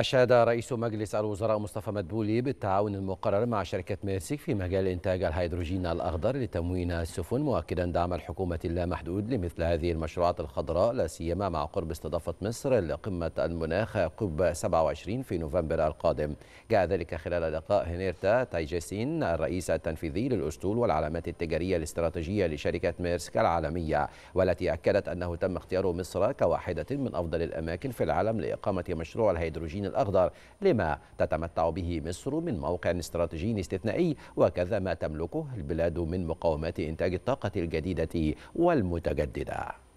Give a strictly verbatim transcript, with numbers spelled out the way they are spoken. أشاد رئيس مجلس الوزراء مصطفى مدبولي بالتعاون المقرر مع شركة ميرسك في مجال إنتاج الهيدروجين الأخضر لتموين السفن، مؤكدا دعم الحكومة اللامحدود لمثل هذه المشروعات الخضراء، لا سيما مع قرب استضافة مصر لقمة المناخ كوب سبعة وعشرين في نوفمبر القادم. جاء ذلك خلال لقاء هنيرتا تايجاسين الرئيس التنفيذي للأسطول والعلامات التجارية الاستراتيجية لشركة ميرسك العالمية، والتي أكدت أنه تم اختيار مصر كواحدة من أفضل الأماكن في العالم لإقامة مشروع الهيدروجين الأخضر، لما تتمتع به مصر من موقع استراتيجي استثنائي، وكذا ما تملكه البلاد من مقومات إنتاج الطاقة الجديدة والمتجددة.